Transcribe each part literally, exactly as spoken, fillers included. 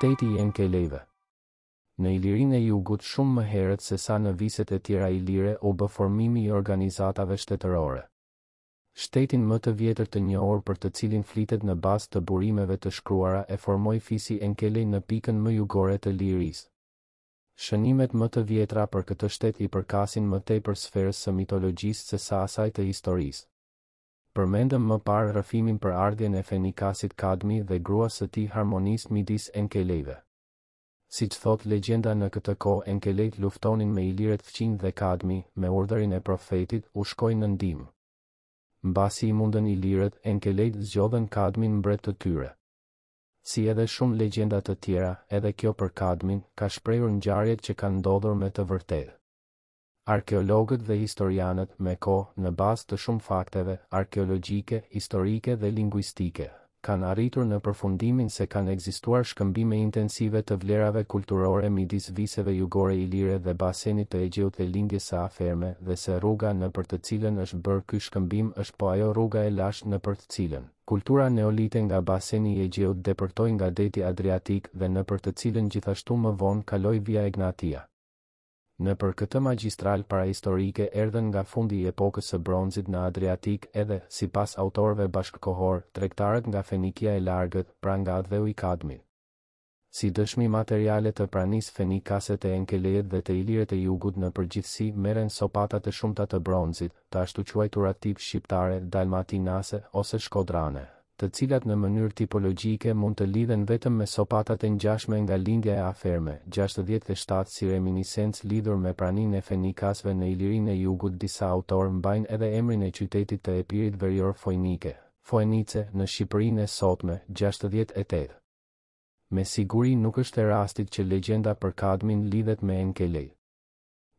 Shteti i Enkelejve. Në Ilirinë e Jugut shumë më herët se sa në viset e tjera ilire u bë formimi i organizatave shtetërore. Shtetin më të vjetër të njohur për të cilin flitet në bazë të burimeve të shkruara e formoi fisi Enkelej në pikën më jugore të Lirisë. Shënimet më të vjetra për këtë shtet i përkasin më tepër sferës së mitologjisë se sa asaj të historisë. Përmendëm më parë rrëfimin për ardhjen e Fenikasit Kadmi dhe gruas së tij Harmonis midis Enkelejve. Siç thot legjenda në këtë kohë Enkelejt luftonin me Ilirët fqinj dhe Kadmi, me urdhërin e profetit, u shkojnë në ndihmë. Mbasi i mundën Ilirët, Enkelejt zgjodhen Kadmin mbret të tyre. Si edhe shumë legjenda të tjera, edhe kjo për Kadmin ka shprehur ngjarjet që kanë ndodhur me të vërtetë. Arkeologët dhe historianët me kohë në bazë të shumë fakteve arkeologjike, historike dhe lingvistike kanë arritur në përfundimin se kanë ekzistuar shkëmbime intensive të vlerave kulturore midis viseve jugore ilire dhe basenit të Egjeut dhe lindjes së aferme dhe se rruga nëpër të cilën është bërë ky shkëmbim është po ajo rruga e lashtë nëpër të cilën kultura neolite nga baseni i Egjeut depërtoi nga deti Adriatik dhe nëpër të cilën gjithashtu më vonë kaloi Via Egnatia. Në për këtë magjistral parahistorike erdhen nga fundi i epokës së bronzit në Adriatik edhe, si pas autorëve bashkëkohor, tregtarët nga Fenikia e Largët, pra nga Adheu i Kadmit. Si dëshmi materiale të pranisë fenikase të Enkelejët dhe të Ilirët e Jugut në përgjithësi merren sopata të shumta të bronzit, të ashtu quajtura tip shqiptare, dalmatinase ose shkodrane, të cilat në mënyrë tipologjike mund të lidhen vetëm me sopatat e ngjashme nga lindja e aferme, gjashtëdhjetë e shtatë si reminiscencë lidhur me praninë e Fenikasve në Ilirinë e Jugut. Disa autorë mbajnë edhe emrin e qytetit të Epirit Verior Foinike, Foenice, në Shqipërinë e sotme, gjashtëdhjetë e tetë. Me siguri nuk është e rastit që legjenda për Kadmin lidhet me Enkelej.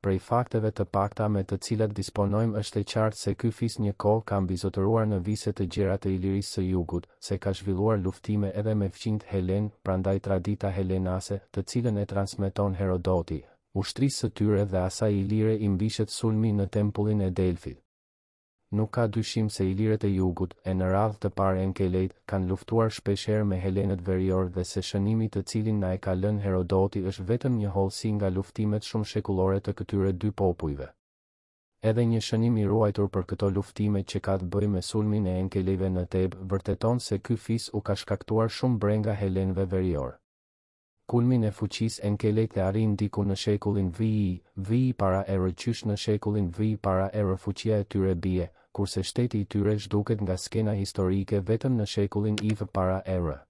Prej fakteve të pakta me të cilat disponojmë është e qartë se ky fis një kohë ka mbizotëruar në vise të gjera të Ilirisë së Jugut, se ka zhvilluar luftime edhe me fqinjt Helen, prandaj tradita helenase, të cilën e transmeton Herodoti. Ushtrisë së tyre dhe asaj ilire i mbishet sulmi në tempullin e Delfit. Nuk ka dyshim se Ilirët e Jugut, e në radhë të parë Enkelejt, kanë luftuar shpeshherë me Helenët Verior dhe se shënimi të cilin na e ka lënë Herodoti është vetëm një hollësi nga luftimet shumë shekullore të këtyre dy popujve. Edhe një shënim i ruajtur për këto luftime që ka të bëjë me sulmin e Enkelejve në Tebë vërteton se ky fis u ka shkaktuar shumë brenga Helenëve Verior. Kulmin e fuqisë Enkelejt e arrin diku në shekullin vijë para erë qysh në shekullin vijë para erë fuqia e tyre bie, kurse shteti i tyre zhduket nga skena historike vetëm në shekullin I para erë.